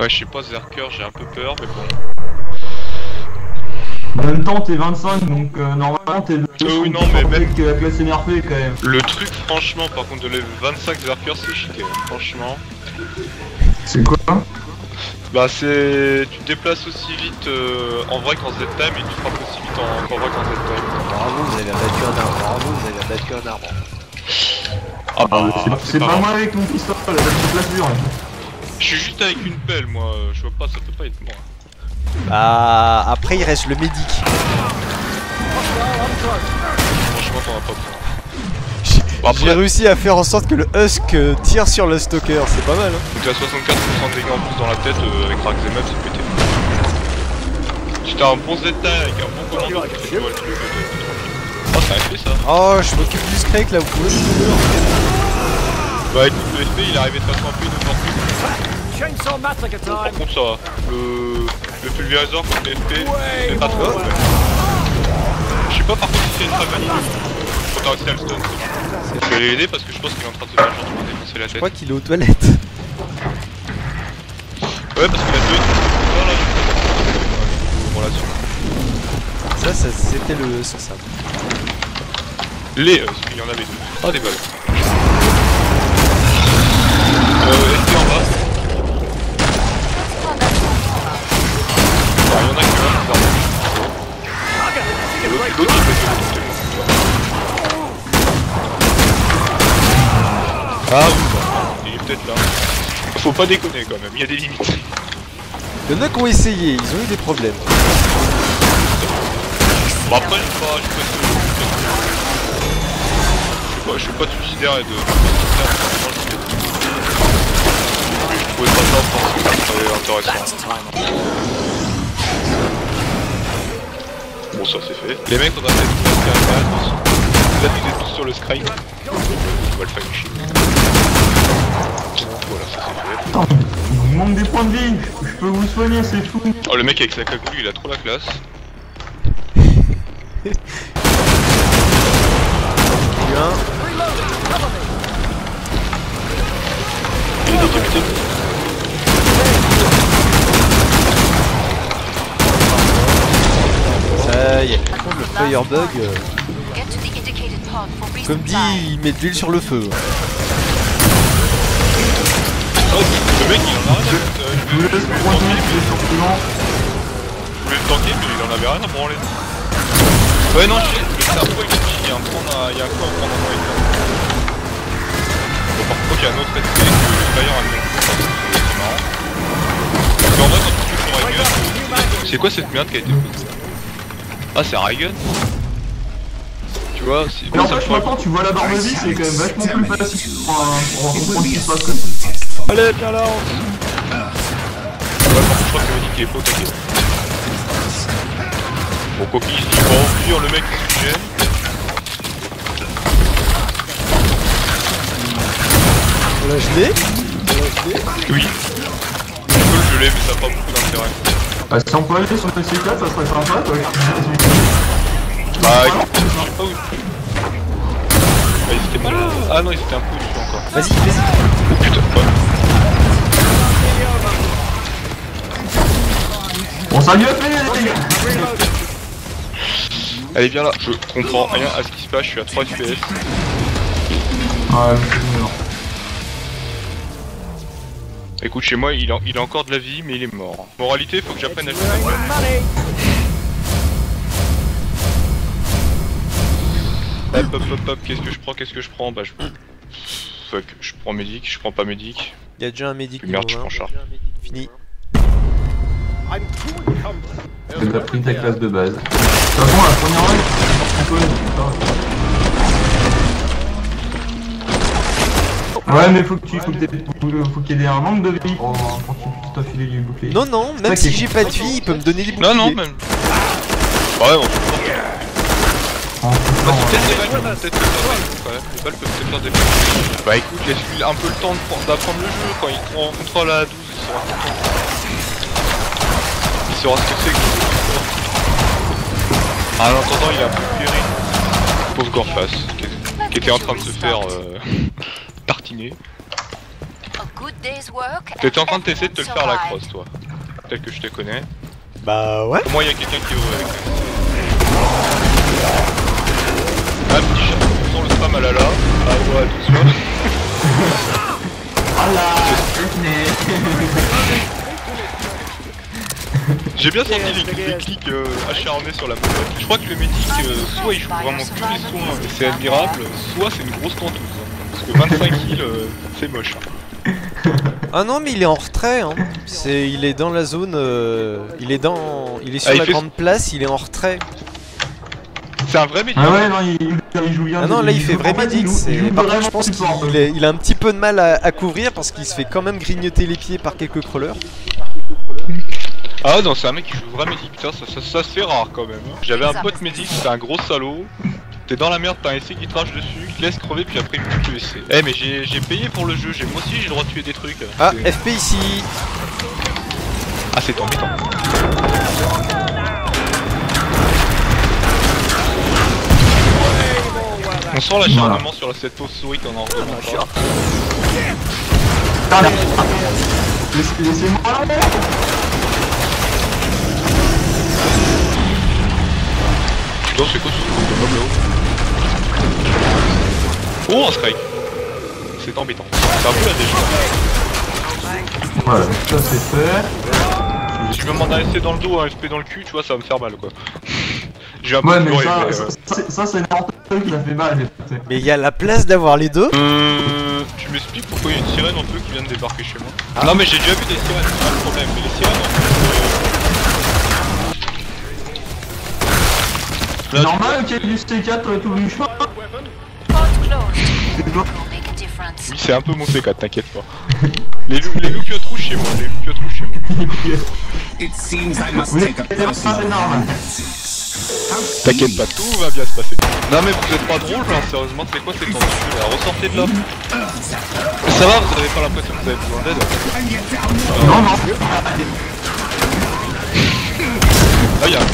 Ouais, je sais pas, Zerker, j'ai un peu peur, mais bon. En même temps, t'es 25, donc normalement t'es. Oui, non, mais même. Que la classe NRP quand même. Le truc, franchement, par contre, de level 25 Zerker, c'est chic, franchement. C'est quoi? Bah, c'est. Tu te déplaces aussi vite en vrai qu'en Z time et tu frappes aussi vite en vrai qu'en Z time. Bravo, vous avez abattu un arbre, Ah bah, c'est pas moi avec mon pistolet, la petite lasure. Je suis juste avec une pelle, moi, je vois pas, ça peut pas être moi. Bah, après il reste le médic. Franchement, t'en as pas besoin. Bon, après... J'ai réussi à faire en sorte que le Husk tire sur le Stalker, c'est pas mal. Hein. Donc à 64% de dégâts en plus dans la tête avec Rack Zemps, c'est pété. J'étais un bon Zettin avec un bon commandant. Oh, ça a fait ça. Oh, je m'occupe du Scrake là, vous pouvez Bah, écoute, le SP il est arrivé de façon un peu inopportune. Par contre, ça va. Le pulvériseur contre le SP, c'est pas trop. Je sais pas par contre si c'est une frappe à faut t'arrêter à le stun. Je vais aller l'aider parce que je pense qu'il est en train de se faire gentiment défoncer la tête. Je crois qu'il est aux toilettes. Ouais, parce qu'il a deux là, je relation. Ça, ça c'était le sans ça. Les parce qu'il y en avait deux. Oh, des balles. SP en bas. Il y en a que l'un, bizarrement. L'autre, il fait ah oui, il est peut-être là. Faut pas déconner quand même, il y a des limites. Il y en a qui ont essayé, ils ont eu des problèmes. Bah après, je suis pas suicidaire et de... Je pouvais pas faire parce que ça serait intéressant. Bon, ça c'est fait. Les mecs, on a fait tout le scrap. Là, vous êtes tous sur le scrap. On va le faire chier. Voilà, ça c'est fait. Il manque des points de vie. Je peux vous soigner, c'est fou. Oh, le mec avec sa cacu, il a trop la classe. Bien. Il est décapité. Ça y est, par contre le Firebug, comme dit, il met de l'huile sur le feu. Oh, le mec il en a rien à foutre. Je voulais le tanker, mais il en avait rien à branler. Ouais non, le cerveau il est petit, il y a un quoi à prendre en main. Bon, par contre, il y a un autre SP que le Fire a mis en compte, c'est marrant. Parce qu'en vrai, quand tu tues sur Ray Gun, c'est quoi cette merde qui a été faite? Ah, c'est un Ray Gun. Tu vois, c'est... Mais en fait, maintenant, tu vois la barre de vie, c'est quand même vachement plus facile pour comprendre ce qui se passe comme ça. Allez, viens là, on... Ouais, par contre, je crois que Monique il est pas au taquet. Bon, coquille, il va enfuir le mec qui se gêne. On l'a gelé? Oui. Je peux le geler, mais ça n'a pas beaucoup d'intérêt. Bah, si on peut aller sur le C4, ça serait sympa, toi. Bah, écoute, je sais pas où. Bah, il était mal. Ah non, il était un peu au-dessus encore. Vas-y, vas-y. Putain, ouais. On s'en mieux fait, les gars. Allez, viens là, je comprends rien à ce qui se passe, je suis à 3 FPS. Ah, je... Écoute, chez moi, il a encore de la vie, mais il est mort. Moralité, faut que j'apprenne à jouer. Hop, hop, hop, hop, qu'est-ce que je prends? Bah, je... Fuck, je prends médic, je prends pas médic. Y'a déjà un médic. Merde, je prends char. Fini. T'as pris ta classe de base. De toute façon, la première règle, c'est qu'on peut. Ouais, mais faut qu'il y ait un manque de vie. Oh, quand tu t'as filé du bouclier. Non, non, même si j'ai pas de vie, il peut me donner des boucliers. Non, non, même. Ouais, on peut les balles peuvent peut-être faire des balles. Bah écoute, laisse-lui un peu le temps d'apprendre le jeu. Quand il prend en contrôle à 12, il sera content. Il saura ce que c'est que... Ah, en attendant, il a un peu guéri. Pauvre Gorface, qui était en train de se faire tartiner. T'étais en train de t'essayer de te le faire à la crosse, toi. Peut-être que je te connais. Bah ouais. Pour moi, y'a quelqu'un qui est avec nous. Ah, petit chat, on sent le spam à la la. Ah ouais, tout ça. Ah là. J'ai bien senti les clics acharnés sur la map. Je crois que le médic, soit il joue vraiment plus les soins, et c'est admirable, soit c'est une grosse tentouse. Parce que 25 kills, c'est moche. Ah non mais il est en retrait hein. Il est dans la zone il est sur la grande place, il est en retrait. C'est un vrai médic. Ah ouais non il joue bien. Ah non là il fait vrai médic. Par contre je pense qu'il a un petit peu de mal à couvrir parce qu'il se fait quand même grignoter les pieds par quelques crawlers. Ah non c'est un mec qui joue vrai médic, ça c'est rare quand même. J'avais un pote médic, c'était un gros salaud. T'es dans la merde, t'as un essai qui trache dessus, qui te laisse crever, puis après il peut te laisser. Eh mais j'ai payé pour le jeu, moi aussi j'ai le droit de tuer des trucs. Ah, FP ici. Ah, c'est tombé, tant. On sent l'acharnement sur cette pauvre souris qu'on en remonte. Ah, laissez-moi là. Non, c'est quoi ce comme là-haut? Oh un Scrake. C'est embêtant. C'est un peu la décharge. Voilà, ça c'est fait. Si je me demande un SC dans le dos, un FP dans le cul, tu vois, ça va me faire mal quoi. J'ai un peu de bruit. Ça c'est n'importe quoi qui m'a fait mal. Mais il y a la place d'avoir les deux. Tu m'expliques pourquoi il y a une sirène en feu qui vient de débarquer chez moi? Ah. Non mais j'ai déjà vu des sirènes, c'est pas le problème. Mais les sirènes en fait... Normal qu'il y ait du C4 tout le choix. Oui c'est un peu mon C4, t'inquiète pas. Les loups rouges chez moi, les loups rouges chez moi. T'inquiète pas, tout va bien se passer. Non mais vous êtes pas drôle là, sérieusement, c'est quoi cette tendue là? Ressortez de là. Ça va, vous avez pas l'impression que vous avez besoin d'aide? Non non. Ah y'a un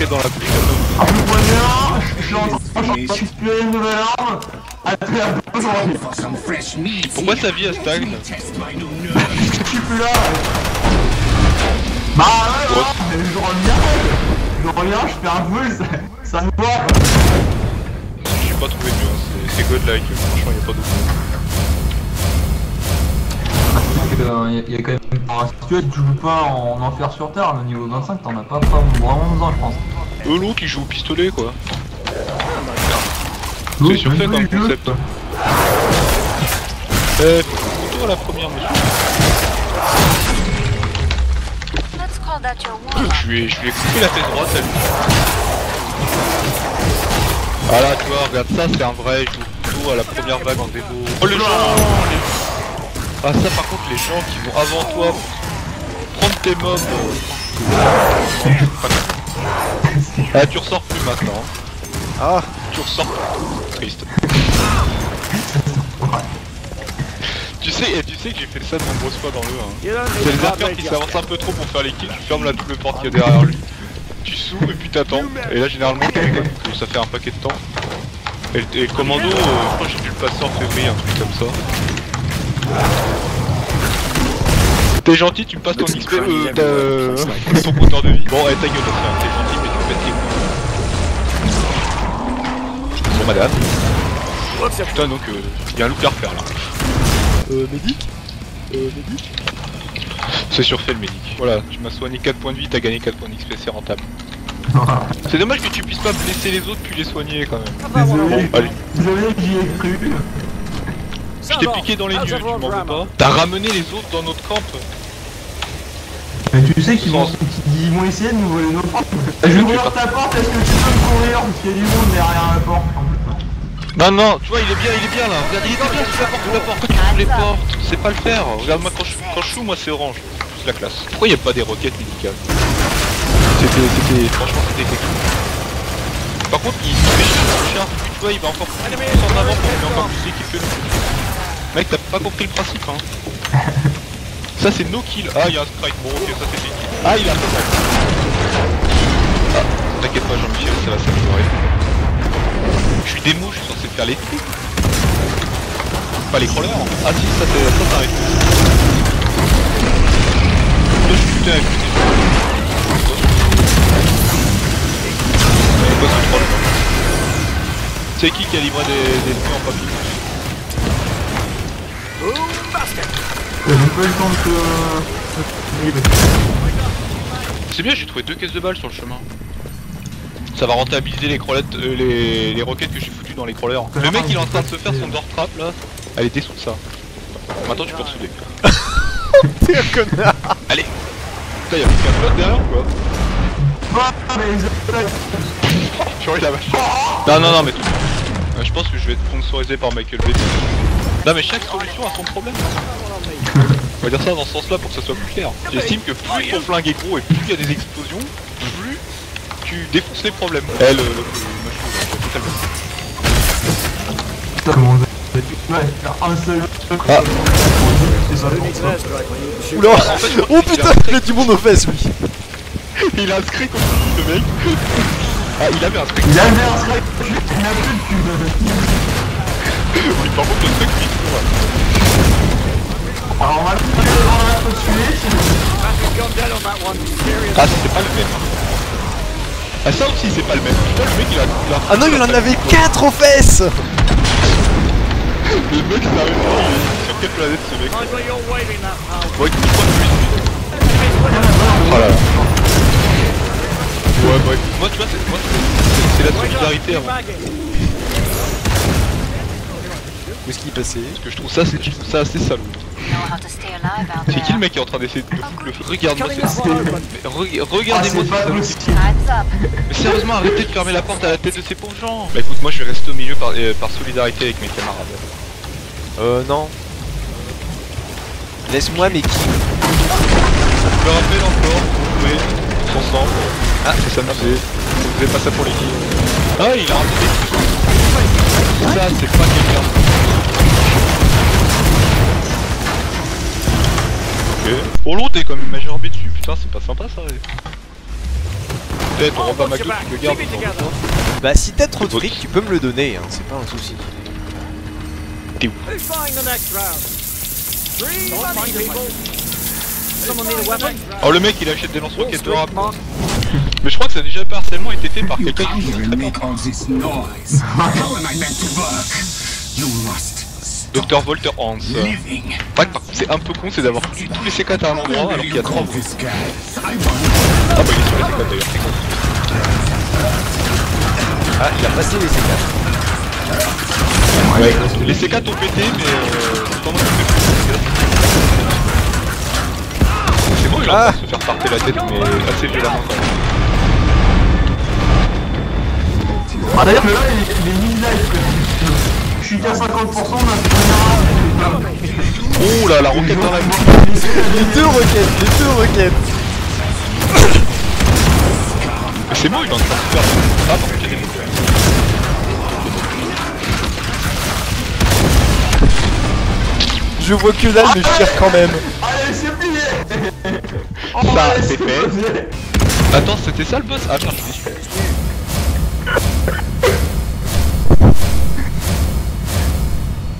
je dans la pluie. Ah je suis une nouvelle arme. Pourquoi sa vie elle stagne? Je suis plus là. Bah ouais mais je reviens, je fais un buzz, ça me voit. J'ai pas trouvé mieux, c'est good like, franchement y'a pas d'autre. Y'a quand même. Alors, si tu joues pas en enfer sur terre, le niveau 25 t'en as pas vraiment besoin je pense. Eux qui joue au pistolet quoi. C'est surfait comme concept. Couteau à la première monsieur. Je lui ai coupé la tête droite à lui. Ah là tu vois regarde ça c'est un vrai couteau à la première vague en démo. Oh les gens les... Ah ça par contre les gens qui vont avant toi prendre tes mobs Ah tu ressors plus maintenant. Ah tu ressors plus. Triste. Tu sais que j'ai fait ça de nombreuses fois dans le 1. C'est les affaires qui s'avancent un peu trop pour faire les kills, tu fermes la double porte qu'il y a derrière lui. Tu s'ouvres et puis t'attends. Et là généralement ça fait un paquet de temps. Et le commando, je crois que j'ai dû le passer en février, un truc comme ça. T'es gentil, tu me passes ton XP, ton compteur de vie. Bon, allez, ta gueule, t'es gentil, mais tu me pètes les couilles. Bon, madame. Putain, donc, y'a un look à refaire là. Médic Médic. C'est surfait le médic. Voilà, tu m'as soigné 4 points de vie, t'as gagné 4 points d'XP, c'est rentable. C'est dommage que tu puisses pas blesser les autres puis les soigner quand même. Désolé, bon, allez. Désolé, j'y ai cru. Je t'ai piqué dans les yeux, tu m'en veux pas. T'as ramené les autres dans notre camp. Mais tu sais qu'ils vont essayer de nous voler nos portes. Je vais ouvrir ta porte, est-ce que tu peux me courir? Parce qu'il y a du monde derrière la porte. Non, tu vois, il est bien là. Regarde, il est bien sous la porte, Pourquoi tu ouvres les portes? C'est pas le faire. Regarde, moi quand je joue, moi c'est orange. C'est la classe. Pourquoi il n'y a pas des roquettes médicales? Franchement, c'était technique. Par contre, il fait chier, tu vois, il va encore plus en avant pour qu'il ait encore plus d'équipe que nous. Mec, t'as pas compris le principe, hein. Ça, c'est no kill. Ah, y'a un Scrake, bon, ok, ça c'est des kills. Ah, il a un Scrake. Ah, t'inquiète pas, Jean-Michel, ça va s'améliorer. Je suis démo, je suis censé faire les trucs. Pas les crawlers. Ah si, ça fait ça t'arrive. Putain, putain. C'est qui a livré des trucs en papier? Oh, basket. C'est bien, j'ai trouvé 2 caisses de balles sur le chemin. Ça va rentabiliser les roquettes que j'ai foutues dans les crawlers. Le mec il est en train de se faire son door trap là. Allez, dessous ça. Maintenant tu peux ressouder. T'es un connard. Allez. Putain, y'a plus qu'un flotte derrière ou quoi? Oh, purée la vache. Non, non, non, mais je pense que je vais être sponsorisé par Michael B. Non, mais chaque solution a son problème. On va dire ça dans ce sens là pour que ça soit plus clair. J'estime que plus ton flingue est gros et plus il y a des explosions, plus tu défonces les problèmes. Eh, le machin, ah. Oula. Oh putain, il met du monde aux fesses lui. Il a un Scrake au cul le mec. Ah, il avait un Scrake. Il avait un Scrake. Il a plus de cul. Oui, par contre le Scrake il est court. Alors on va le tuer, on va le tuer. Ah, c'est pas le même. Ah, ça aussi c'est pas le même. Putain, le mec il a... Ah non, il en avait 4 aux fesses. Le mec ça arrive pas, il est sur quelle planète ce mec? Ouais, il croit de lui. Oh là là. Ouais, bah écoute, moi tu vois, c'est la solidarité avant. Où est-ce qu'il est passé? Parce que je trouve ça assez salaud. C'est qui le mec qui est en train d'essayer de foutre le feu? Regarde-moi ce... Regardez-moi ça. Mais sérieusement, arrêtez de fermer la porte à la tête de ces pauvres gens. Bah écoute, moi je vais rester au milieu par solidarité avec mes camarades. Non. Laisse-moi mes kills. Je me rappelle encore, vous pouvez tous ensemble. Ah, c'est ça, merci. Vous faites pas ça pour les kills. Ah, il a ramené des kills. Ça, c'est pas quelqu'un. Oh l'autre t'es quand même majorité dessus, putain c'est pas sympa ça. Peut-être on rend pas ma gueule, tu le gardes. Bah si t'as trop de fric tu peux me le donner, hein, c'est pas un souci. T'es où? Oh le mec il achète des lance-roquettes de rap. Mais je crois que ça a déjà partiellement été fait par quelqu'un qui Dr Walter Hans. Ouais, c'est un peu con, c'est d'avoir tous les C4 à un endroit alors qu'il y a 3 bruits. Ah bah il est sur les C4 d'ailleurs, c'est con. Ah, il a passé les C4. Ouais, les C4 ont pété, mais tendance à péter les C4. C'est bon, il a envie de se faire parter la tête, mais assez violemment quand même. Ah d'ailleurs, mais là, il est mid-life. Je suis qu'à 50% là. Oh là, la roquette dans la main. Les deux roquettes. C'est bon, il est en train de faire. Ah, par contre, il y a des mots. Je vois que dalle, mais je tire quand même. Allez, c'est plié. Ça, c'est fait. Attends, c'était ça le boss? Ah, merde, je suis déçu.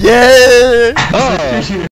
Yeah! Oh.